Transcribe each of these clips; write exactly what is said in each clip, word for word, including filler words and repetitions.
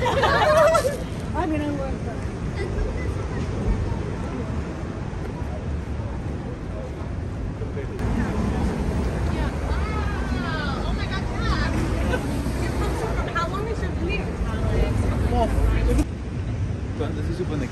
I'm gonna work for it. Das ist super nett.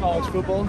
College football.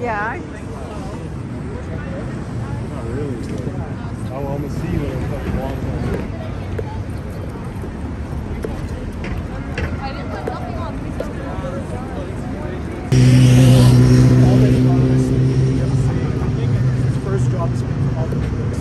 Yeah, I think so. Not really. I will almost see you in a fucking long time. I didn't put nothing on Facebook. His first job is making all the videos.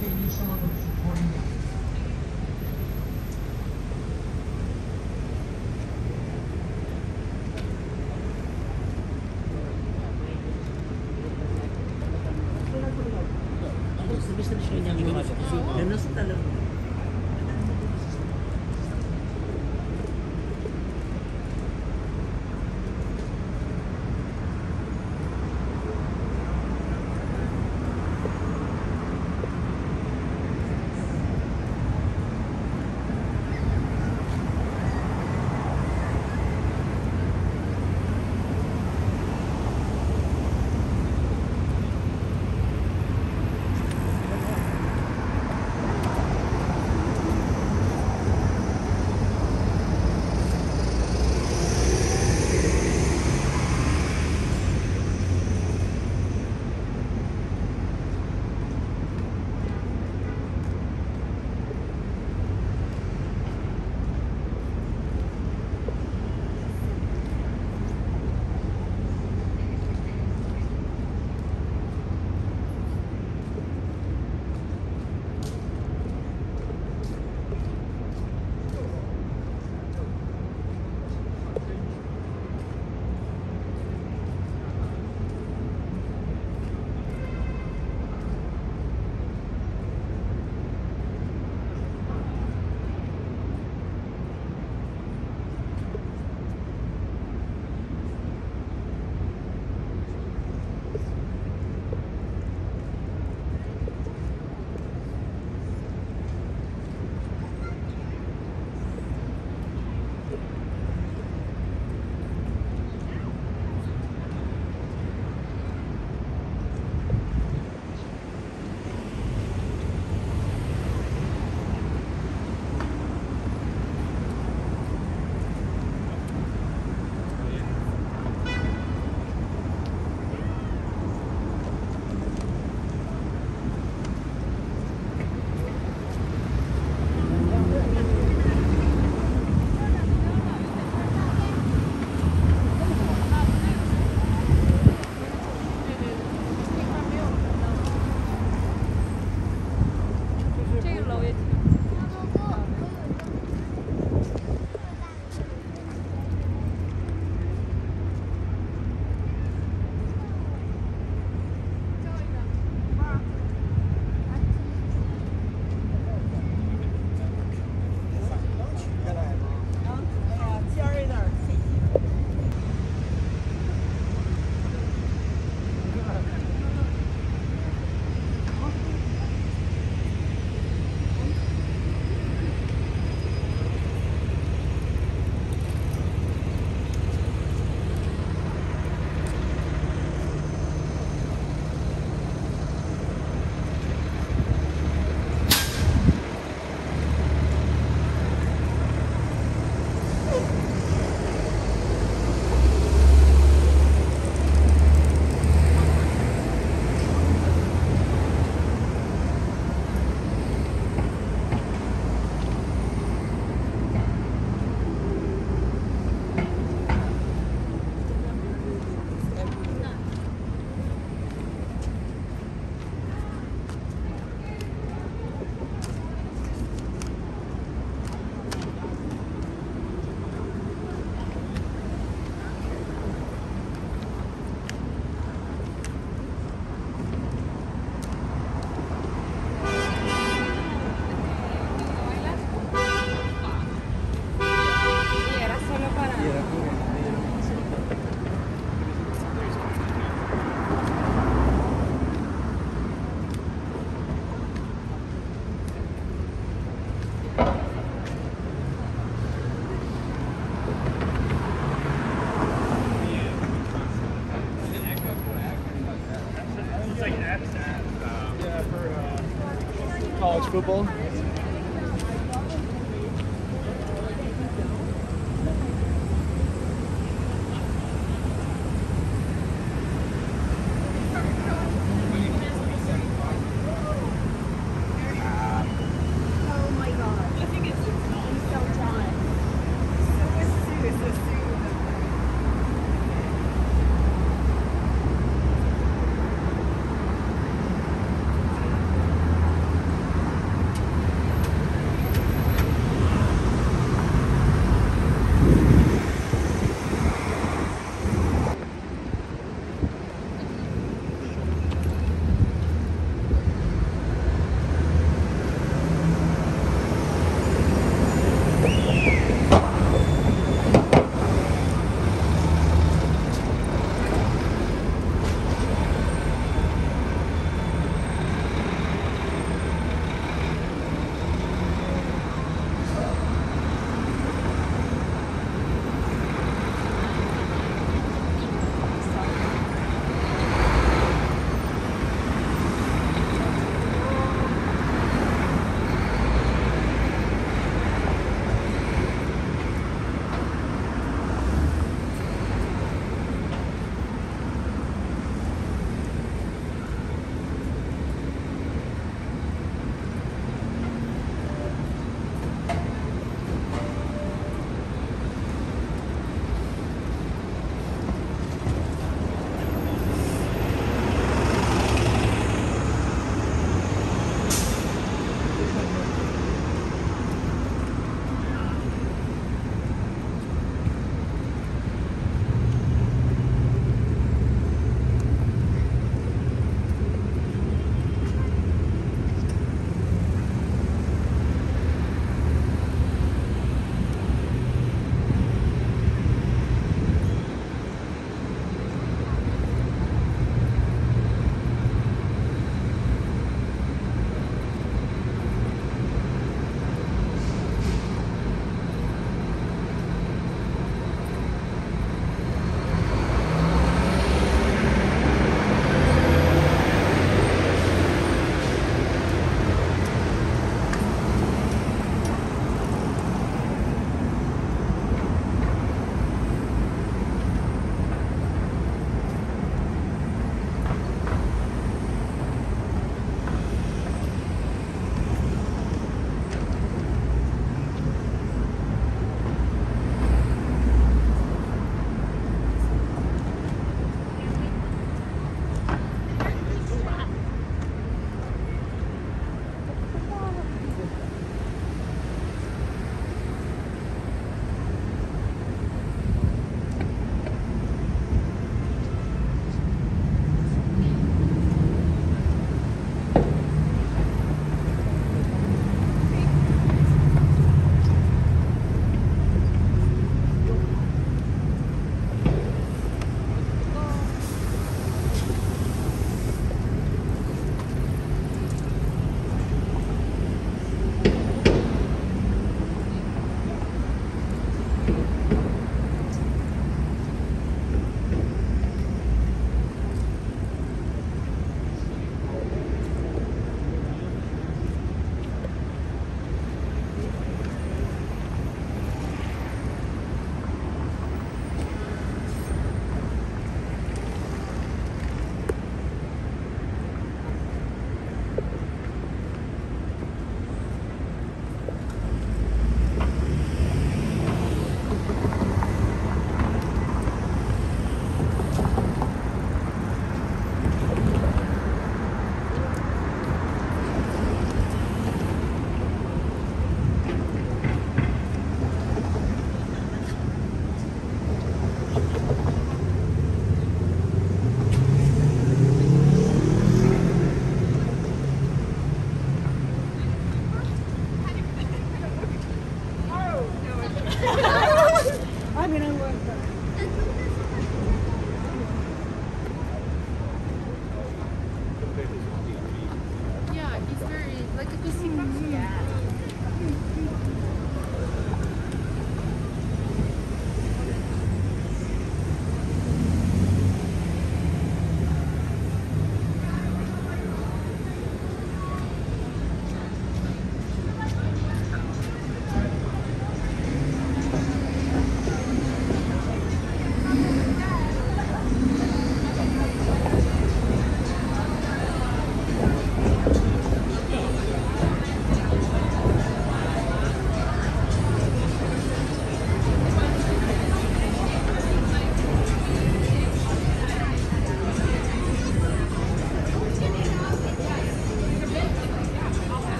They need someone who's supporting them. football.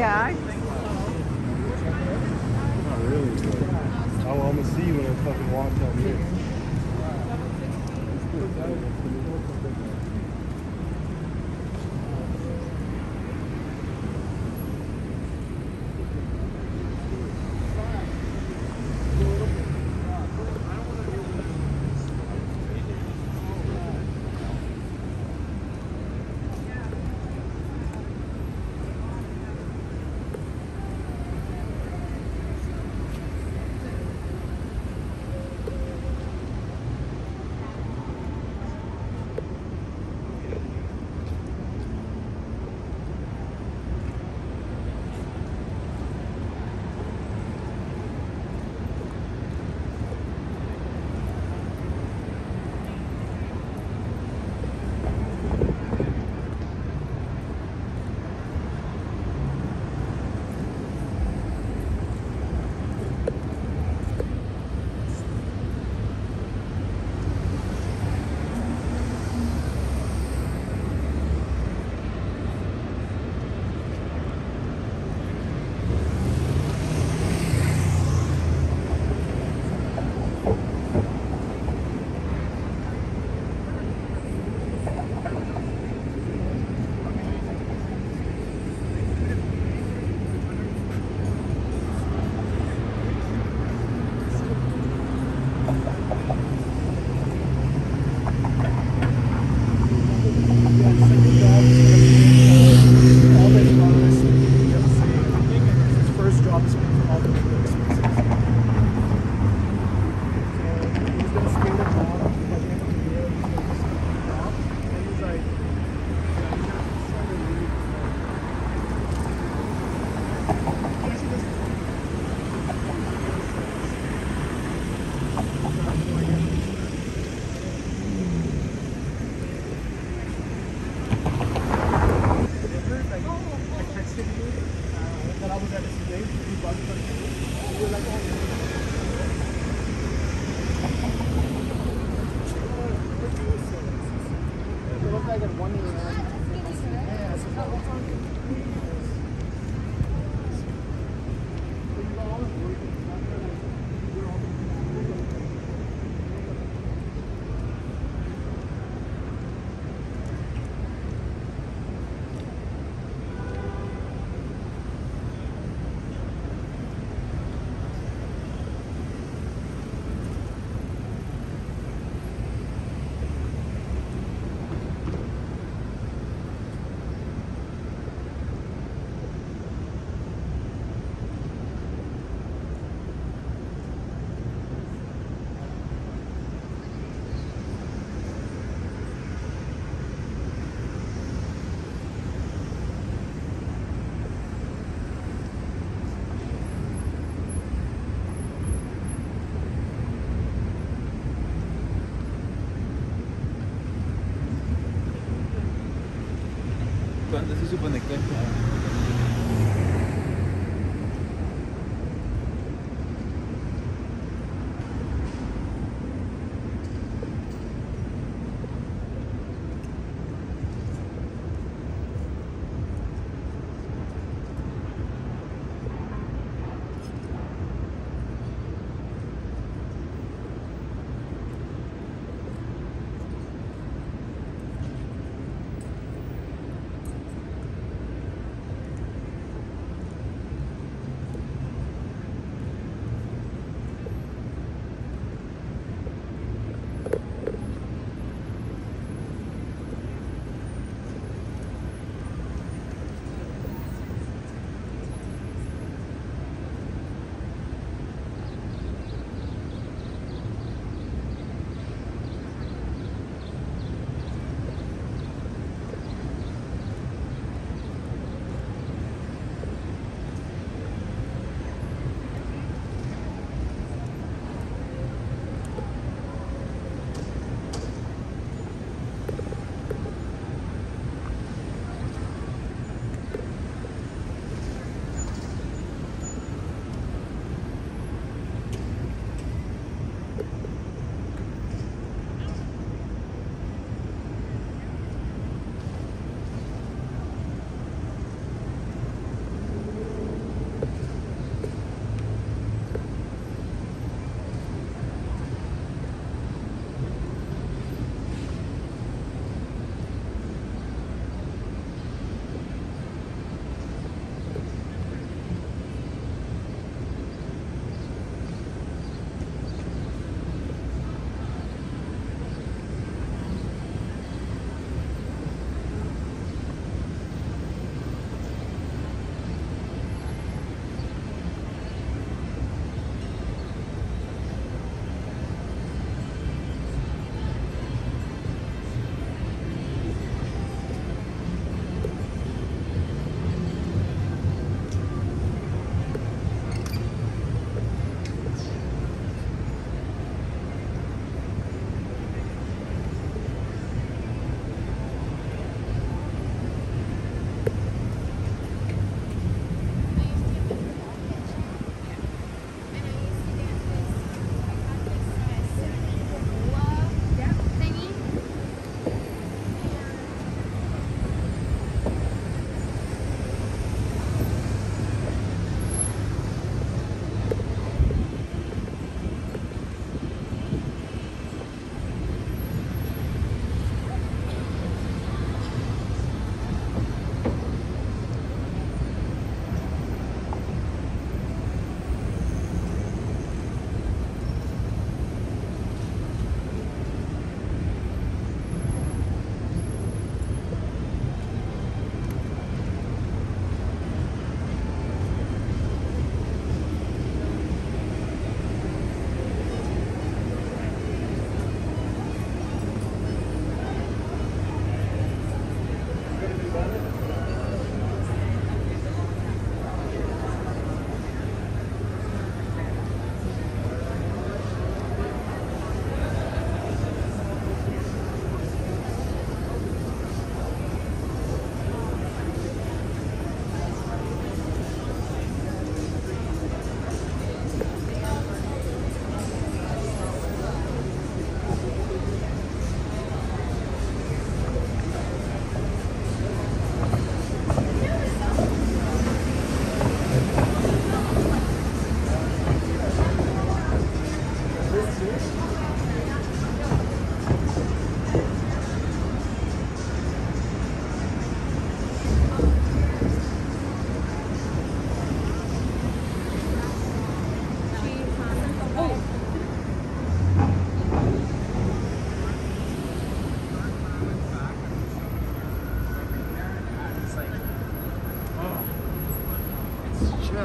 Yeah, I think so. Not really. But I will almost see you when I fucking walk out here. Así se conectó.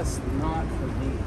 just not for me.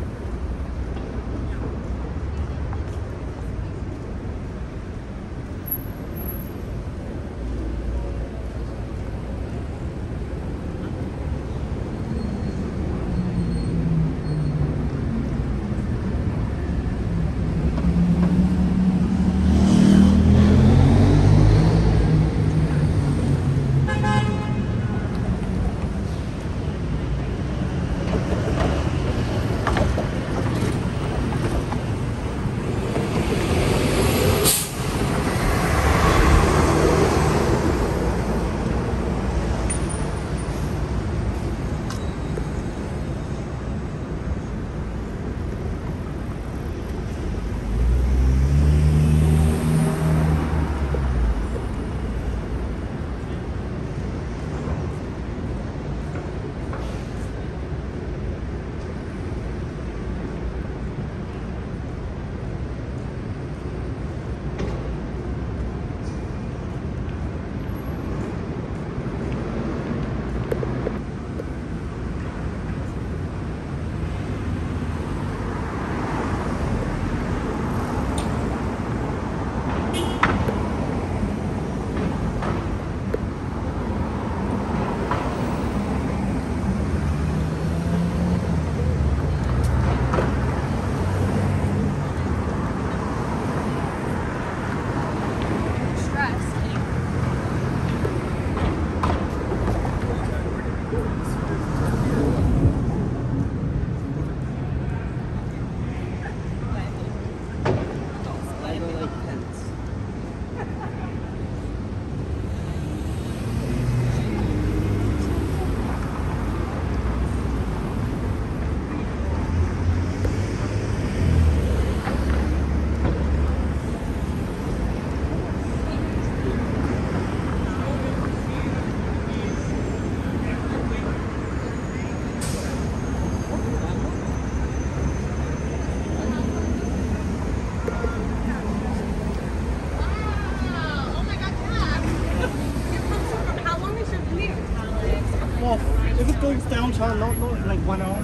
Downtown, not, not like one hour.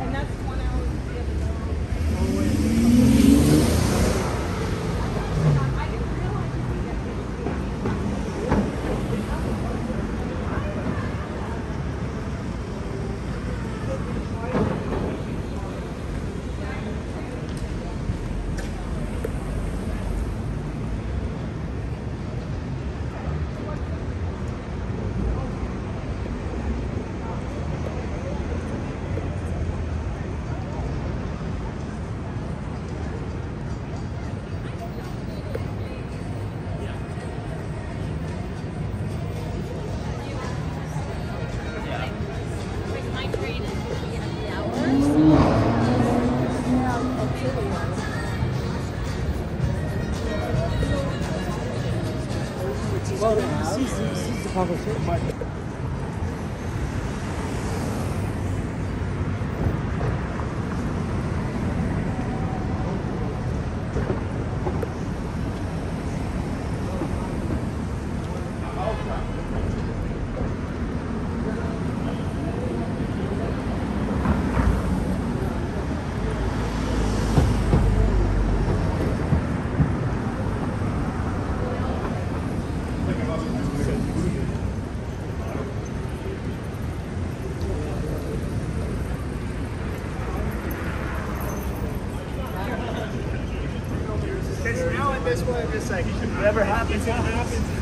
And that's one hour. Well, this is, this is the conversation. This one, I'm just like, whatever happens, it happens.